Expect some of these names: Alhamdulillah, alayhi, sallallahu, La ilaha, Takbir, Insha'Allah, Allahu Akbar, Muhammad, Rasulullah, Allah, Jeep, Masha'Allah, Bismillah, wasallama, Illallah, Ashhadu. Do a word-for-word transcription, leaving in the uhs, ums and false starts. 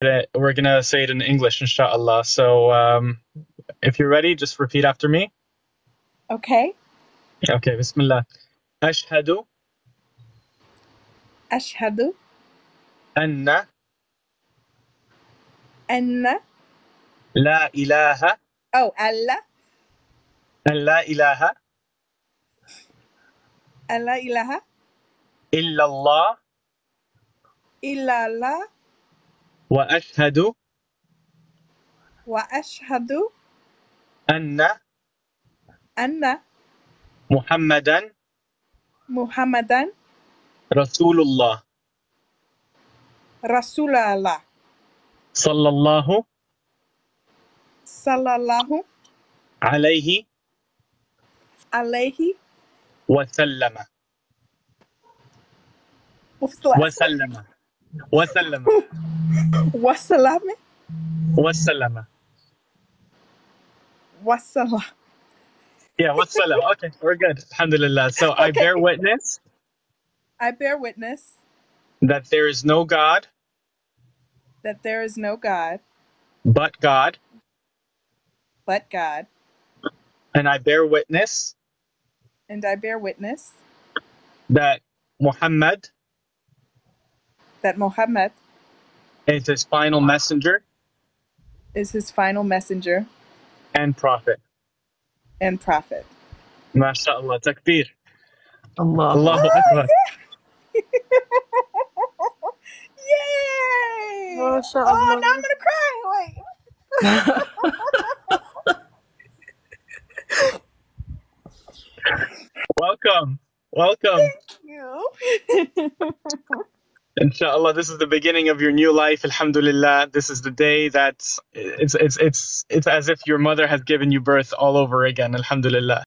We're going to say it in English, Insha'Allah. So um, if you're ready, just repeat after me. Okay. Okay, Bismillah. Ashhadu. Ashhadu. Anna. Anna. La ilaha. Oh, Allah. La ilaha. La ilaha. Illallah. Illallah. Wa ashhadu. Wa ashhadu. Anna. Anna. Muhammadan. Muhammadan. Rasulullah. Rasulullah. Sallallahu. Sallallahu. Alayhi. Alayhi. Wasallama. Wasallama. Wasallama. Wasallama. Wasallama. Wasallama. Yeah, wasallama. Okay, we're good. Alhamdulillah. So okay. I bear witness. I bear witness. That there is no God. That there is no God. But God. But God. And I bear witness. And I bear witness. That Muhammad. That Muhammad is his final messenger. Is his final messenger. And prophet. And prophet. Masha'Allah. Takbir. Allah. Allahu Akbar. Yay! Masha'Allah. Oh, now I'm gonna cry. Wait. Welcome. Welcome. Thank you. Insha'Allah, this is the beginning of your new life. Alhamdulillah, this is the day that it's, it's, it's, it's as if your mother has given you birth all over again. Alhamdulillah.